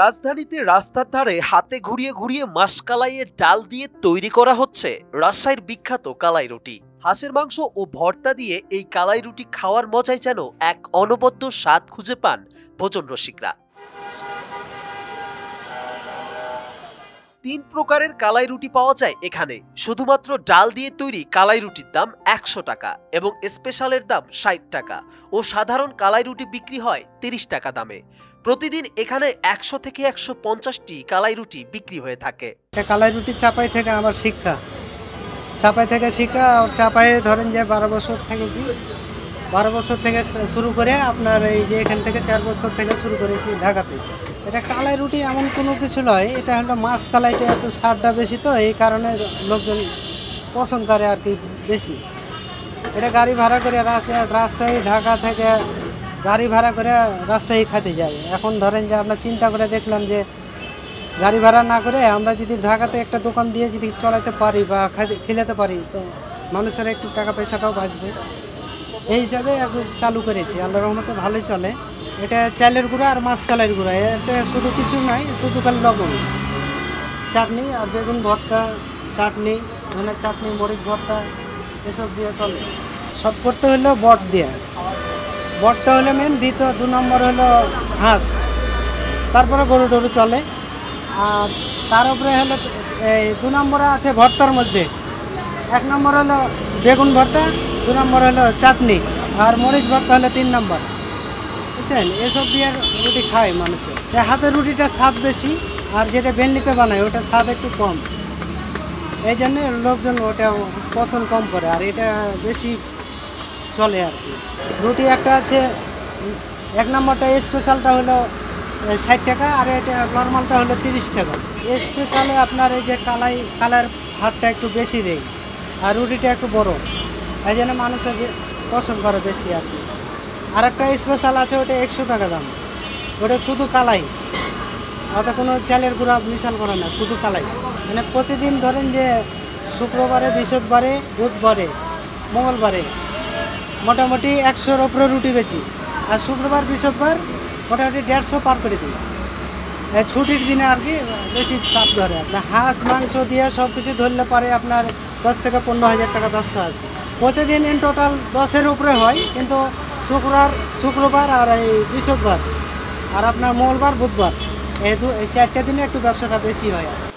রাজধানীতে রাস্তার ধারে হাতে ঘুরিয়ে ঘুরিয়ে মাস কালাইয়ের ডাল দিয়ে তৈরি করা হচ্ছে রাজশাহীর বিখ্যাত কালাই রুটি। হাঁসের মাংস ও ভর্তা দিয়ে এই কালাই রুটি খাওয়ার মজাই যেন এক অনবদ্য স্বাদ খুঁজে পান ভোজন রসিকরা। তিন প্রকারের কালাই রুটি পাওয়া যায় এখানে। শুধুমাত্র ডাল দিয়ে তৈরি কালাই রুটির দাম ১০০ টাকা এবং স্পেশালের দাম ৬০ টাকা ও সাধারণ কালাই রুটি বিক্রি হয় ৩০ টাকা দামে। প্রতিদিন এখানে ১০০ থেকে ১৫০টি কালাই রুটি বিক্রি হয়ে থাকে। কালাই রুটি চাপাই থেকে আমার শিক্ষা, চাপাই থেকে শিক্ষা। চাপায়ে ধরেন যে ১২ বছর থেকেছি, ১২ বছর থেকে শুরু করে আপনার এই যে এখান থেকে ৪ বছর থেকে শুরু করেছি ঢাকাতে। এটা কালাই রুটি এমন কোনো কিছু নয়, এটা হলো মাছ কালাইটা একটু স্বাদটা বেশি, তো এই কারণে লোকজন পছন্দ করে আর কি বেশি। এটা গাড়ি ভাড়া করে রাজশাহী ঢাকা থেকে গাড়ি ভাড়া করে রাজশাহী খেতে যায়। এখন ধরেন যে আমরা চিন্তা করে দেখলাম যে গাড়ি ভাড়া না করে আমরা যদি ঢাকাতে একটা দোকান দিয়ে যদি চলাতে পারি বা খেলাতে পারি, তো মানুষের একটু টাকা পয়সাটাও বাঁচবে। এই হিসাবে একটু চালু করেছি, আল্লাহর রহমতে ভালোই চলে। এটা চালের গুঁড়া আর মাছ কালাইয়ের গুঁড়া, এটা শুধু কিছু নাই, শুধু খালি লবণ, চাটনি আর বেগুন ভর্তা, চাটনি ধনের চাটনি, মরিচ ভর্তা, এসব দিয়ে চলে। সব করতে হলো বট দিয়ে, বটটা হলো মেন। দ্বিতীয় ২ নম্বর হলো হাঁস, তারপরে গরু টরু চলে। আর তার উপরে হলো এই ২ নম্বরে আছে ভর্তার মধ্যে। ১ নম্বর হলো বেগুন ভর্তা, ২ নম্বর হলো চাটনি আর মরিচ ভর্তা হলো ৩ নম্বর। বুঝছেন, এসব দিয়ে রুটি খায় মানুষের। হাতের রুটিটা স্বাদ বেশি, আর যেটা বেলনিতে বানায় ওটা স্বাদ একটু কম, এই জন্য লোকজন ওটা পছন্দ কম করে, আর এটা বেশি চলে আর কি। রুটি একটা আছে 1 নম্বরটা স্পেশালটা হলো ৬০ টাকা আর এটা নর্মালটা হলো ৩০ টাকা। স্পেশালে আপনার এই যে কালার হারটা একটু বেশি দেয় আর রুটিটা একটু বড়, এই জন্য মানুষের পছন্দ করে বেশি আর কি। আর একটা স্পেশাল আছে ওটা ১০০ টাকা দাম, ওটা শুধু কালাই, ওটা কোনো চালের গুঁড়া মিশাল করে না, শুধু কালাই। মানে প্রতিদিন ধরেন যে শুক্রবারে, বৃহস্পতিবারে, বুধবারে, মঙ্গলবারে মোটামুটি ১০০-র ওপরে রুটি বেচি, আর শুক্রবার বৃহস্পতিবার মোটামুটি ১৫০ পার করে দিই ছুটির দিনে আর কি। বেশি চাপ ধরে আপনার হাঁস মাংস দিয়ে সব কিছু ধরলে পারে আপনার ১০ থেকে ১৫,০০০ টাকা ব্যবসা আছে প্রতিদিন। ইন টোটাল ১০-এর উপরে হয়, কিন্তু শুক্রবার আর এই বৃহস্পতিবার আর আপনার মঙ্গলবার বুধবার এই 4টা দিনে একটু ব্যবসাটা বেশি হয়।